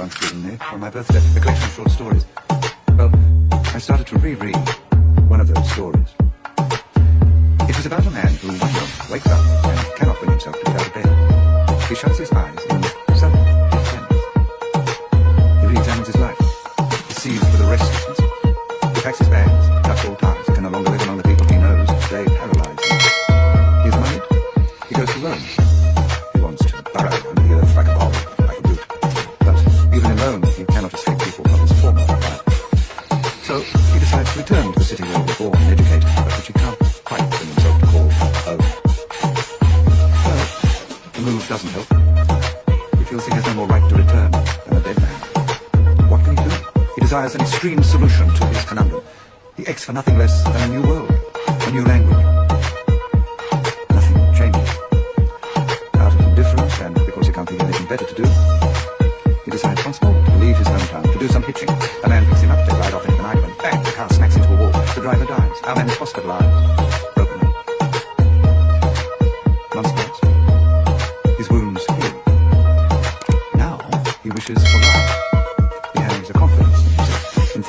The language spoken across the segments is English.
once given me for my birthday, a collection of short stories. Well, I started to reread one of those stories. It was about a man who one day wakes up and cannot bring himself to get out of bed. He shuts his eyes in sudden deafness. He re-examines his life. He sees for the restlessness. He packs his bags, cuts all ties, he can no longer live among the people he knows. They paralyze him. He is worried. He goes to Rome. He wants to burrow under the earth like a bomb, like a root. But even in Rome, he cannot escape people from his former life. So he decides to return to the city where he was born and educated, but which he can't quite bring himself to call home. Well, the move doesn't help. He feels he has no more right to return than a dead man. What can he do? He desires an extreme solution to his conundrum. He aches for nothing less than a new world, a new language. Nothing changes. Out of indifference and because he can't think of anything better to do, he decides once more to leave his hometown, to do some hitching. A man picks him up, they ride off into the night, and bang, the car smacks into a wall. The driver dies. Our man is hospitalized.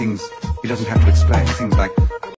Things he doesn't have to explain, things like